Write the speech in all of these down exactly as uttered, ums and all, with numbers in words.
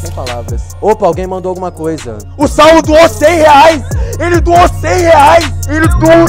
Sem palavras. Opa, alguém mandou alguma coisa. O Saullo doou cem reais! Ele doou cem reais! Ele doou...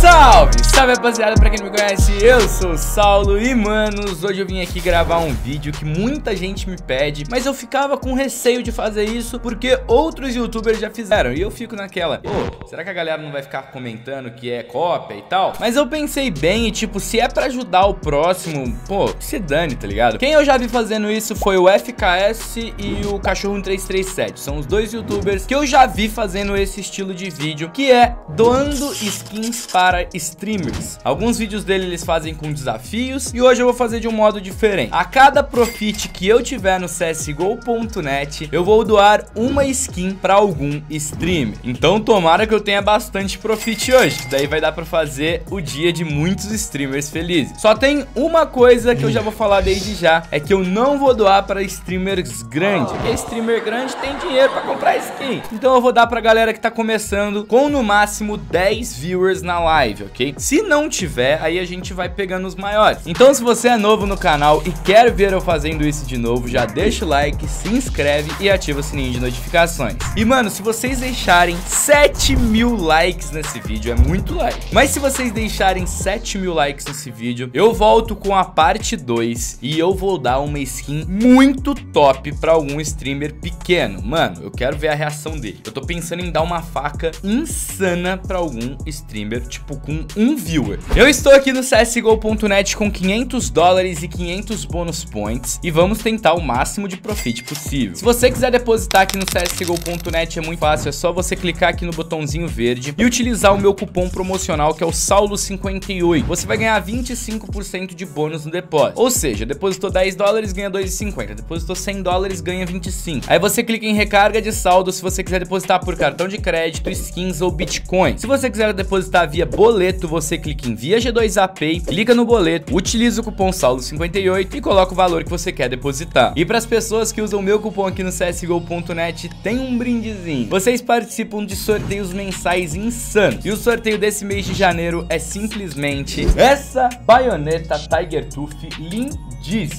Salve, salve rapaziada, pra quem não me conhece, eu sou o Saullo e manos, hoje eu vim aqui gravar um vídeo que muita gente me pede, mas eu ficava com receio de fazer isso porque outros youtubers já fizeram e eu fico naquela, oh, será que a galera não vai ficar comentando que é cópia e tal? Mas eu pensei bem e tipo, se é pra ajudar o próximo, pô, se dane, tá ligado? Quem eu já vi fazendo isso foi o F K S e o Cachorro um três três sete, são os dois youtubers que eu já vi fazendo esse estilo de vídeo, que é doando skins para streamers. Alguns vídeos dele eles fazem com desafios e hoje eu vou fazer de um modo diferente. A cada profit que eu tiver no C S G O ponto net, eu vou doar uma skin para algum streamer. Então tomara que eu tenha bastante profit hoje, que daí vai dar para fazer o dia de muitos streamers felizes. Só tem uma coisa que eu já vou falar desde já, é que eu não vou doar para streamers grandes, porque streamer grande tem dinheiro para comprar skin. Então eu vou dar para galera que tá começando com no máximo dez viewers na live. Ok? Se não tiver, aí a gente vai pegando os maiores. Então se você é novo no canal e quer ver eu fazendo isso de novo, já deixa o like, se inscreve e ativa o sininho de notificações. E mano, se vocês deixarem sete mil likes nesse vídeo, é muito like, mas se vocês deixarem sete mil likes nesse vídeo, eu volto com a parte dois e eu vou dar uma skin muito top pra algum streamer pequeno. Mano, eu quero ver a reação dele. Eu tô pensando em dar uma faca insana pra algum streamer, tipo com um viewer. Eu estou aqui no C S G O ponto net com quinhentos dólares e quinhentos bônus points e vamos tentar o máximo de profit possível. Se você quiser depositar aqui no C S G O ponto net é muito fácil, é só você clicar aqui no botãozinho verde e utilizar o meu cupom promocional que é o Saullo cinquenta e oito. Você vai ganhar vinte e cinco por cento de bônus no depósito. Ou seja, depositou dez dólares, ganha dois e cinquenta. Depositou cem dólares, ganha vinte e cinco. Aí você clica em recarga de saldo se você quiser depositar por cartão de crédito, skins ou bitcoin. Se você quiser depositar via boleto, você clica em via G dois A Pay, clica no boleto, utiliza o cupom Saullo cinquenta e oito e coloca o valor que você quer depositar. E para as pessoas que usam o meu cupom aqui no C S G O ponto net, tem um brindezinho. Vocês participam de sorteios mensais insanos. E o sorteio desse mês de janeiro é simplesmente essa baioneta Tiger Tooth lindíssima.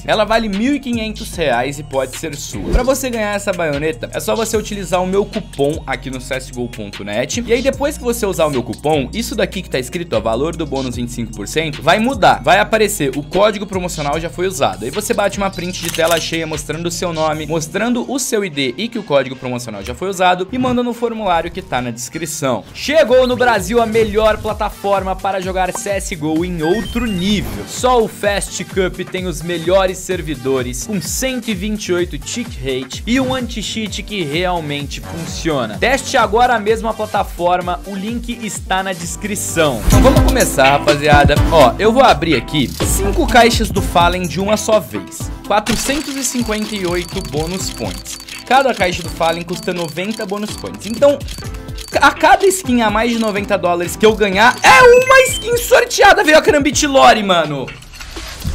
Ela vale mil e quinhentos reais e pode ser sua. Para você ganhar essa baioneta, é só você utilizar o meu cupom aqui no C S G O ponto net. E aí depois que você usar o meu cupom, isso daqui que tá escrito, ó, valor do bônus vinte e cinco por cento, vai mudar, vai aparecer, o código promocional já foi usado, aí você bate uma print de tela cheia mostrando o seu nome, mostrando o seu I D e que o código promocional já foi usado e manda no formulário que tá na descrição. Chegou no Brasil a melhor plataforma para jogar C S G O em outro nível, só o Fast Cup tem os melhores servidores com cento e vinte e oito tick rate e um anti-cheat que realmente funciona. Teste agora mesmo a plataforma, o link está na descrição. Então vamos começar, rapaziada. Ó, eu vou abrir aqui cinco caixas do Fallen de uma só vez, quatrocentos e cinquenta e oito bônus points. Cada caixa do Fallen custa noventa bônus points. Então a cada skin a mais de noventa dólares que eu ganhar é uma skin sorteada. Veio a Karambit Lore, mano,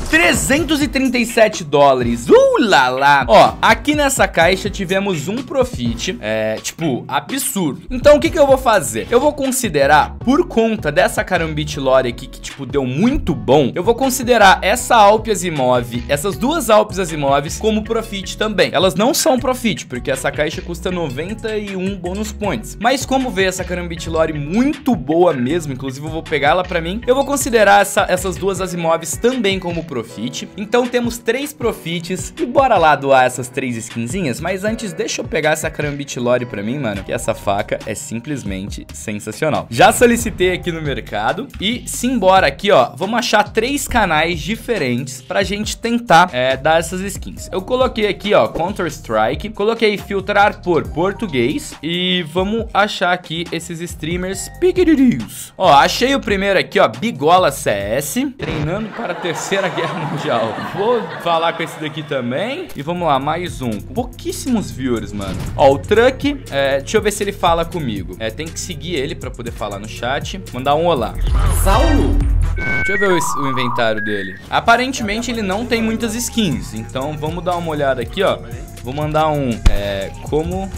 trezentos e trinta e sete dólares, uh lá lá. Ó, aqui nessa caixa tivemos um profit, é, tipo, absurdo. Então o que que eu vou fazer? Eu vou considerar, por conta dessa Karambit Lore aqui, que tipo, deu muito bom, eu vou considerar essa A K Azimov, essas duas A K Azimovs como profit também. Elas não são profit, porque essa caixa custa noventa e um bônus points, mas como veio essa Karambit Lore muito boa mesmo, inclusive eu vou pegar ela pra mim, eu vou considerar essa, essas duas Azimovs também como profit. Então temos três profits e bora lá doar essas três skinzinhas. Mas antes, deixa eu pegar essa Karambit Lore pra mim, mano, que essa faca é simplesmente sensacional. Já solicitei aqui no mercado e simbora aqui, ó, vamos achar três canais diferentes pra gente tentar é, dar essas skins. Eu coloquei aqui, ó, Counter Strike, coloquei filtrar por português e vamos achar aqui esses streamers pequenininhos. Ó, achei o primeiro aqui, ó, Bigola C S, treinando para a terceira guerra mundial. Vou falar com esse daqui também. E vamos lá, mais um. Pouquíssimos viewers, mano. Ó, o Truck, é, deixa eu ver se ele fala comigo. É, tem que seguir ele pra poder falar no chat. Mandar um olá. Saullo! Deixa eu ver o, o inventário dele. Aparentemente ele não tem muitas skins, então vamos dar uma olhada aqui, ó. Vou mandar um, é, como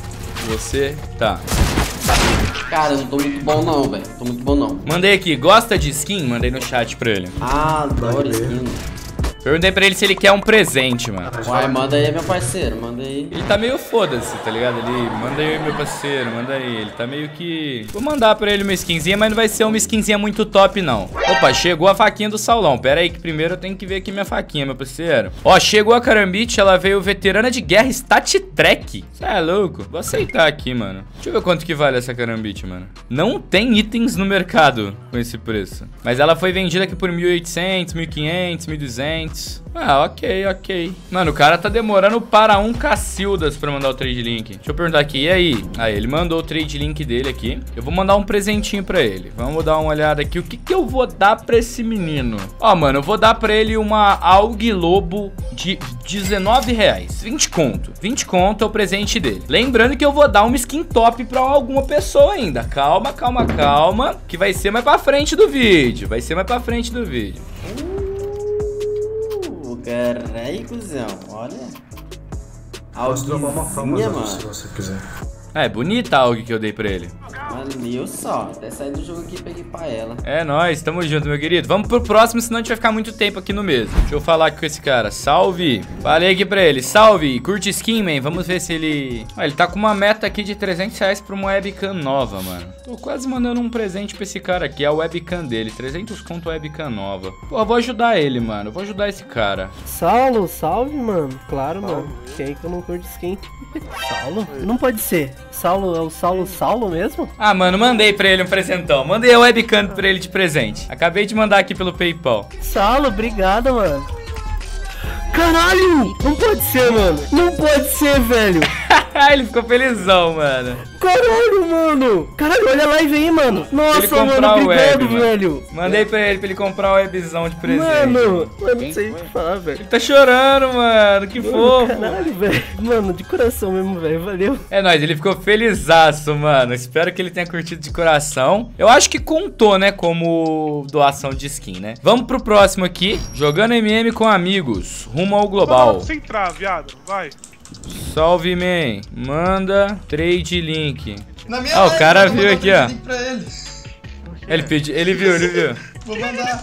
você tá. Cara, eu não tô muito bom não, velho. Tô muito bom não. Mandei aqui, gosta de skin? Mandei no chat pra ele. Ah, adoro skin. Perguntei pra ele se ele quer um presente, mano. Uai, manda aí, meu parceiro, manda aí. Ele tá meio foda-se, tá ligado? Ele, manda aí, meu parceiro, manda aí. Ele tá meio que... Vou mandar pra ele uma skinzinha, mas não vai ser uma skinzinha muito top, não. Opa, chegou a faquinha do Saulão. Pera aí que primeiro eu tenho que ver aqui minha faquinha, meu parceiro. Ó, chegou a Karambit, ela veio veterana de guerra Stat Trek. Cê é louco? Vou aceitar aqui, mano. Deixa eu ver quanto que vale essa Karambit, mano. Não tem itens no mercado com esse preço. Mas ela foi vendida aqui por mil e oitocentos, mil e quinhentos, mil e duzentos. Ah, ok, ok. Mano, o cara tá demorando para um cacildas pra mandar o trade link. Deixa eu perguntar aqui, e aí? Aí, ele mandou o trade link dele aqui. Eu vou mandar um presentinho pra ele. Vamos dar uma olhada aqui. O que que eu vou dar pra esse menino? Ó, mano, eu vou dar pra ele uma Aug Lobo de dezenove reais. vinte conto. vinte conto é o presente dele. Lembrando que eu vou dar uma skin top pra alguma pessoa ainda. Calma, calma, calma. Que vai ser mais pra frente do vídeo. Vai ser mais pra frente do vídeo. Caralho, cuzão, olha. Posso trocar uma fama, mano, se você quiser. É, bonita a AUG que eu dei pra ele. Valeu só, até sair do jogo aqui e peguei pra ela. É nóis, tamo junto, meu querido. Vamos pro próximo, senão a gente vai ficar muito tempo aqui no mesmo. Deixa eu falar aqui com esse cara. Salve! Falei aqui pra ele, salve! Curte skin, man. Vamos ver se ele... Ó, ele tá com uma meta aqui de trezentos reais pra uma webcam nova, mano. Tô quase mandando um presente pra esse cara aqui, a webcam dele. trezentos conto webcam nova. Pô, eu vou ajudar ele, mano. Eu vou ajudar esse cara. Saullo, salve, mano. Claro, salve, mano. Quem que eu não curto skin? Saullo? Não pode ser. Saullo, é o Saullo Saullo mesmo? Ah, mano, mandei pra ele um presentão. Mandei a webcam pra ele de presente. Acabei de mandar aqui pelo PayPal. Saullo, obrigado, mano. Caralho! Não pode ser, mano. Não pode ser, velho. Ele ficou felizão, mano. Caralho, mano. Caralho, olha a live aí, mano. Nossa, mano, obrigado, web, mano. velho. Mandei pra ele pra ele comprar o webzão de presente. Mano, eu não sei o que falar, velho. Ele tá chorando, mano. Que mano, fofo. Caralho, velho. Mano, de coração mesmo, velho. Valeu. É nóis, ele ficou felizaço, mano. Espero que ele tenha curtido de coração. Eu acho que contou, né, como doação de skin, né? Vamos pro próximo aqui. Jogando M M com amigos. Rumo ao global. Sem entrar, viado. Vai. Salve, man. Manda trade link. Na minha ah, live, o cara viu aqui, ó. Ele pediu, ele viu, ele viu. Vou mandar.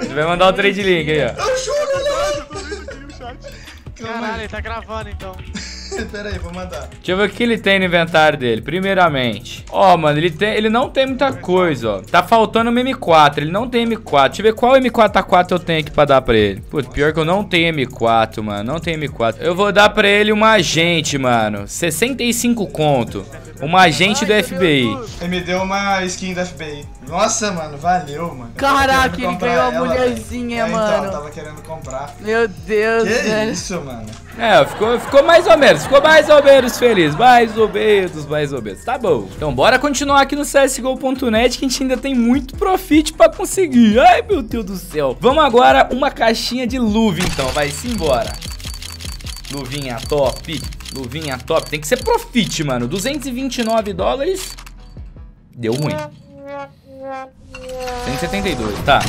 Ele vai mandar o trade link aí, ó. Eu juro, galera. Caralho, ele tá gravando então. Pera aí, vou mandar. Deixa eu ver o que ele tem no inventário dele, primeiramente. Ó, mano, ele, tem, ele não tem muita coisa, ó. Tá faltando uma M quatro, ele não tem M quatro. Deixa eu ver qual M quatro A quatro eu tenho aqui pra dar pra ele. Putz, pior que eu não tenho M quatro, mano. Não tenho M quatro. Eu vou dar pra ele uma agente, mano. sessenta e cinco conto. Uma agente do F B I. Ele me deu uma skin do F B I. Nossa, mano, valeu, mano. Caraca, ele ganhou a mulherzinha, é, mano. Então, eu tava querendo comprar. Meu Deus, que velho. Isso, mano. É, ficou, ficou mais ou menos. Ficou mais ou menos feliz. Mais ou menos, mais ou menos. Tá bom. Então, bora continuar aqui no C S G O ponto net, que a gente ainda tem muito profit pra conseguir. Ai, meu Deus do céu. Vamos agora uma caixinha de luva, então. Vai, simbora. Luvinha top. Luvinha top. Tem que ser profit, mano. duzentos e vinte e nove dólares. Deu ruim. cento e setenta e dois, tá.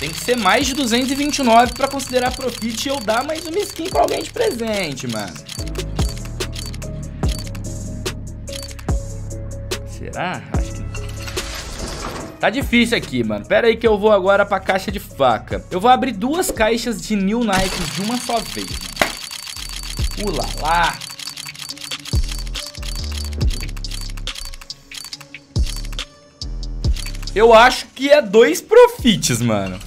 Tem que ser mais de duzentos e vinte e nove pra considerar profit e eu dar mais uma skin pra alguém de presente, mano. Será? Acho que... Tá difícil aqui, mano. Pera aí que eu vou agora pra caixa de faca. Eu vou abrir duas caixas de New Nike de uma só vez. Ula lá. Eu acho que é dois profits, mano.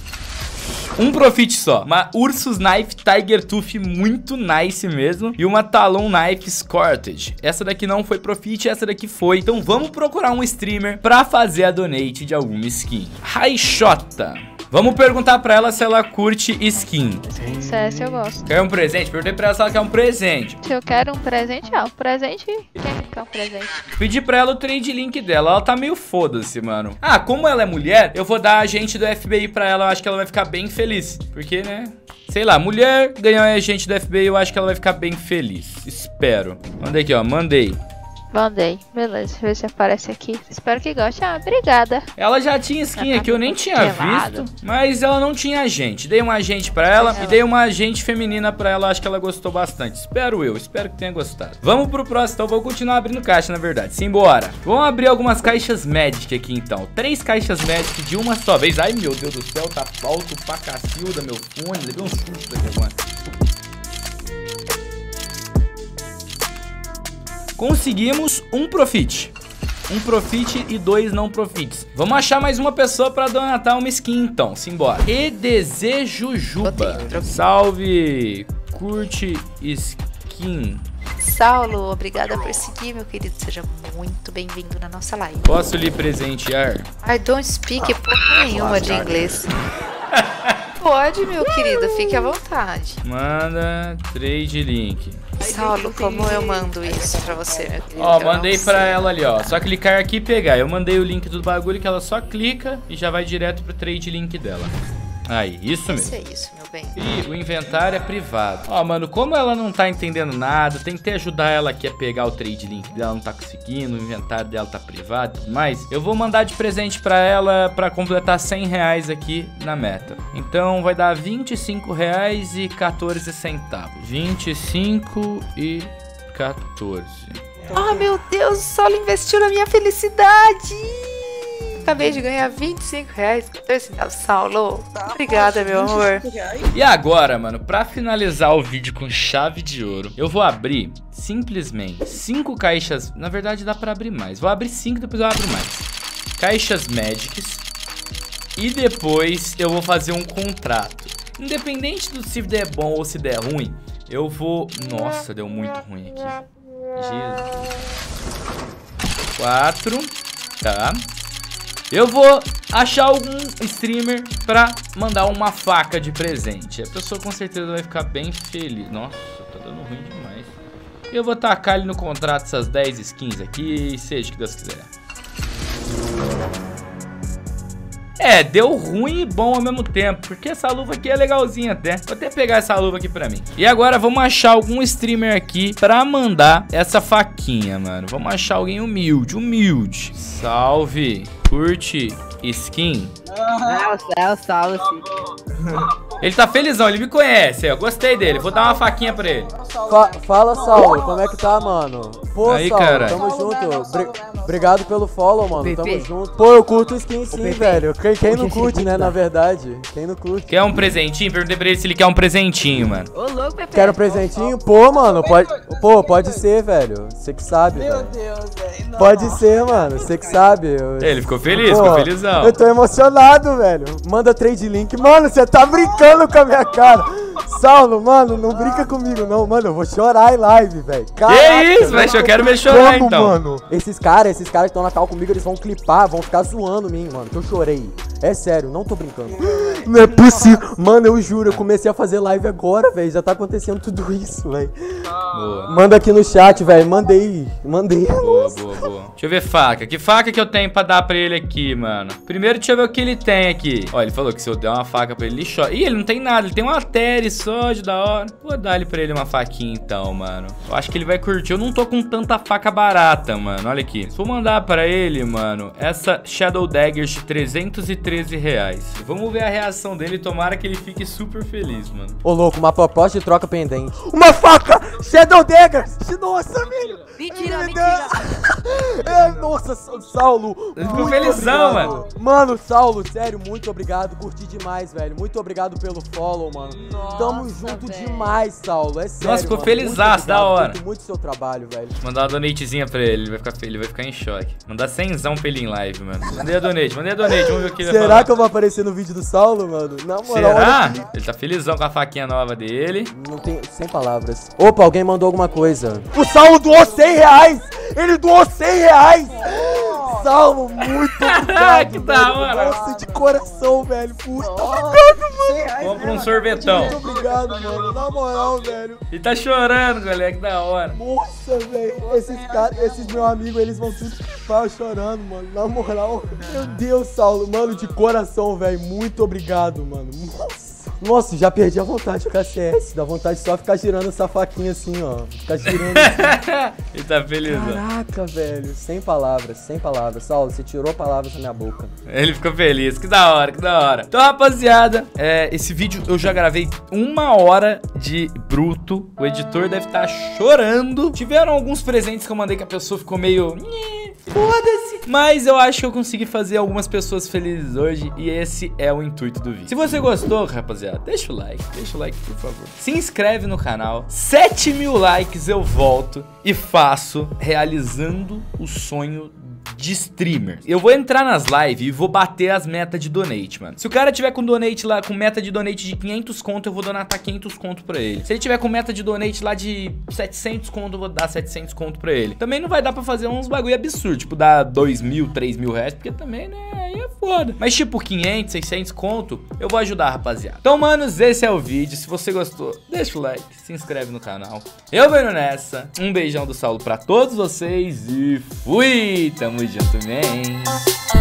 Um profit só. Uma Ursus Knife Tiger Tooth muito nice mesmo. E uma Talon Knife Scorted. Essa daqui não foi profit, essa daqui foi. Então vamos procurar um streamer pra fazer a donate de alguma skin. Raichota. Vamos perguntar pra ela se ela curte skin. C S eu gosto. Quer um presente? Perguntei pra ela se ela quer um presente. Se eu quero um presente, ah, um presente. Quem quer um presente? Pedi pra ela o trade link dela. Ela tá meio foda-se, mano. Ah, como ela é mulher, eu vou dar a agente do F B I pra ela. Eu acho que ela vai ficar bem feliz. Porque, né? Sei lá, mulher ganhou a agente do F B I. Eu acho que ela vai ficar bem feliz. Espero. Manda aqui, ó. Mandei. Mandei, beleza, deixa eu ver se aparece aqui. Espero que goste, ah, obrigada. Ela já tinha skin aqui, eu nem tinha visto, mas ela não tinha agente. Dei uma agente pra ela e dei uma agente feminina pra ela, acho que ela gostou bastante. Espero eu, espero que tenha gostado. Vamos pro próximo, então vou continuar abrindo caixa, na verdade. Simbora. Vamos abrir algumas caixas Magic aqui então. Três caixas Magic de uma só vez. Ai meu Deus do céu, tá alto pra cacilda meu fone, levei um susto aqui agora. Conseguimos um profit. Um profit e dois não profits. Vamos achar mais uma pessoa pra donatar uma skin então. Simbora. E D Z Jujuba. Salve. Curte skin. Saullo, obrigada por seguir, meu querido. Seja muito bem-vindo na nossa live. Posso lhe presentear? I don't speak porra nenhuma de inglês. Pode, meu querido, fique à vontade. Manda trade link. Saullo, como eu mando isso pra você, meu querido? Ó, mandei pra ela ali, ó. Só clicar aqui e pegar. Eu mandei o link do bagulho que ela só clica e já vai direto pro trade link dela. Aí, isso mesmo. Isso é isso, meu bem. E o inventário é privado. Ó, mano, como ela não tá entendendo nada, tentei ajudar ela aqui a pegar o trade link dela, não tá conseguindo, o inventário dela tá privado e tudo mais. Eu vou mandar de presente pra ela pra completar cem reais aqui na meta. Então vai dar vinte e cinco reais e quatorze centavos. vinte e cinco e quatorze. Ah, oh, meu Deus, o Saullo investiu na minha felicidade! Acabei de ganhar vinte e cinco reais. Saullo, obrigada, meu amor. E agora, mano, pra finalizar o vídeo com chave de ouro, eu vou abrir simplesmente cinco caixas. Na verdade, dá pra abrir mais. Vou abrir cinco, depois eu abro mais. Caixas Magics. E depois eu vou fazer um contrato. Independente do se der bom ou se der ruim, eu vou... Nossa, deu muito ruim aqui. Jesus. Quatro. Tá. Eu vou achar algum streamer pra mandar uma faca de presente. A pessoa com certeza vai ficar bem feliz. Nossa, tá dando ruim demais. Eu vou tacar ali no contrato essas dez skins aqui, seja o que Deus quiser. É, deu ruim e bom ao mesmo tempo, porque essa luva aqui é legalzinha até. Vou até pegar essa luva aqui pra mim. E agora vamos achar algum streamer aqui pra mandar essa faquinha, mano. Vamos achar alguém humilde, humilde. Salve, curte skin. É o Saullo, sim. Ele tá felizão, ele me conhece, eu gostei dele, vou dar uma faquinha pra ele. Fa Fala, Saullo, como é que tá, mano? Pô, aí, Saullo, cara, tamo junto. Obrigado pelo follow, mano, tamo junto. Pô, eu curto skin sim, velho. Quem, quem não curte, né, na verdade. Quem não curte. Quer um presentinho? Perguntei pra ele se ele quer um presentinho, mano. Ô, louco, Pepe. Quer um presentinho? Pô, mano, pode... Pô, pode ser, velho. Você que sabe, velho. Meu Deus, velho. Pode ser, mano, você que sabe. Ele ficou feliz, ficou felizão. Eu tô emocionado, velho. Manda trade link. Mano, você tá brincando com a minha cara. Saullo, mano, não brinca comigo não, mano, eu vou chorar em live, velho. Que isso, velho, eu quero me chorar como, então. Mano, esses caras, esses caras que estão na cal comigo, eles vão clipar, vão ficar zoando mim, mano, que eu chorei. É sério, não tô brincando. Não é possível. Mano, eu juro, eu comecei a fazer live agora, velho, já tá acontecendo tudo isso, velho. Manda aqui no chat, velho, mandei, mandei. Boa, boa, boa. Deixa eu ver faca, que faca que eu tenho pra dar pra ele aqui, mano. Primeiro deixa eu ver o que ele tem aqui. Ó, ele falou que se eu der uma faca pra ele, ele chora. Ih, ele não tem nada, ele tem uma Tere só de da hora. Vou dar ele pra ele uma faquinha então, mano. Eu acho que ele vai curtir. Eu não tô com tanta faca barata, mano. Olha aqui. Vou mandar pra ele, mano, essa Shadow Daggers de trezentos e treze reais. Vamos ver a reação dele. Tomara que ele fique super feliz, mano. Ô, louco, uma proposta de troca pendente. Uma faca Shadow Daggers. Nossa, amigo. Mentira, Ai, mentira. É, nossa, Saullo. Ele ficou felizão, mano. Mano, Saullo, sério, muito obrigado. Curti demais, velho. Muito obrigado pelo follow, mano. Nossa, tamo junto véio. Demais, Saullo. É sério. Nossa, ficou felizaço, da hora. Muito, muito seu trabalho, velho. Mandar uma donatezinha pra ele, ele vai ficar feliz, vai ficar em choque. Mandar cenzão pra ele em live, mano. Mandei a donate, mandei a donate, vamos ver o que ele vai falar. Será que eu vou aparecer no vídeo do Saullo, mano? Na moral. Será? Que... Ele tá felizão com a faquinha nova dele. Não tem, sem palavras. Opa, alguém mandou alguma coisa. O Saullo doou cem reais! Ele doou cem reais! Saullo, muito obrigado, que da hora. Nossa, de coração, velho. Muito obrigado, mano. Compra um sorvetão. Muito obrigado, mano. Na moral, velho. Ele tá chorando, galera. Que da hora. Nossa, velho. Esses caras, esses meus amigos, eles vão tudo ficar chorando, mano. Na moral. Meu Deus, Saullo. Mano, de coração, velho. Muito obrigado, mano. Nossa. Nossa, já perdi a vontade de jogar C S. Dá vontade de só ficar girando essa faquinha assim, ó. Ficar girando assim. E tá feliz, ó. Caraca, velho. Sem palavras, sem palavras. Saullo, você tirou palavras da minha boca. Ele ficou feliz. Que da hora, que da hora. Então, rapaziada, é, esse vídeo eu já gravei uma hora de bruto. O editor deve estar chorando. Tiveram alguns presentes que eu mandei que a pessoa ficou meio... Foda-se. Mas eu acho que eu consegui fazer algumas pessoas felizes hoje. E esse é o intuito do vídeo. Se você gostou, rapaziada, deixa o like. Deixa o like, por favor. Se inscreve no canal. sete mil likes eu volto e faço realizando o sonho de streamer. Eu vou entrar nas lives e vou bater as metas de donate, mano. Se o cara tiver com donate lá, com meta de donate de quinhentos conto, eu vou donatar quinhentos conto pra ele. Se ele tiver com meta de donate lá de setecentos conto, eu vou dar setecentos conto pra ele. Também não vai dar pra fazer uns bagulho absurdo, tipo dar dois mil, três mil reais, porque também, né, aí é foda. Mas tipo quinhentos, seiscentos conto, eu vou ajudar, rapaziada. Então, manos, esse é o vídeo. Se você gostou, deixa o like, se inscreve no canal. Eu venho nessa. Um beijão do Saullo pra todos vocês e fui! Tamo junto, man.